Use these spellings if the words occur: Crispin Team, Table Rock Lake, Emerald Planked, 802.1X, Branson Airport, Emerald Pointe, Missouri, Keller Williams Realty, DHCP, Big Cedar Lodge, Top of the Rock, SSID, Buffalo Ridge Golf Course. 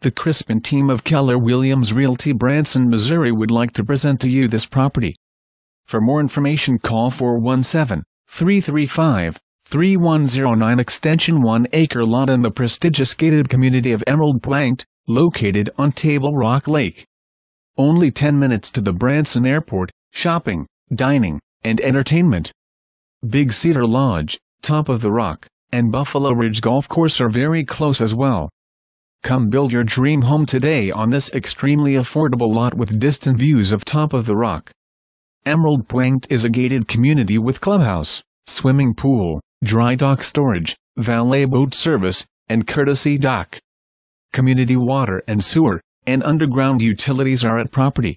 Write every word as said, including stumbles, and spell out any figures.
The Crispin team of Keller Williams Realty, Branson, Missouri would like to present to you this property. For more information, call four one seven, three three five, three one zero nine, extension one. Acre lot in the prestigious gated community of Emerald Planked, located on Table Rock Lake. Only ten minutes to the Branson Airport, shopping, dining, and entertainment. Big Cedar Lodge, Top of the Rock, and Buffalo Ridge Golf Course are very close as well. Come build your dream home today on this extremely affordable lot with distant views of Top of the Rock. Emerald Pointe is a gated community with clubhouse, swimming pool, dry dock storage, valet boat service, and courtesy dock. Community water and sewer and underground utilities are at property.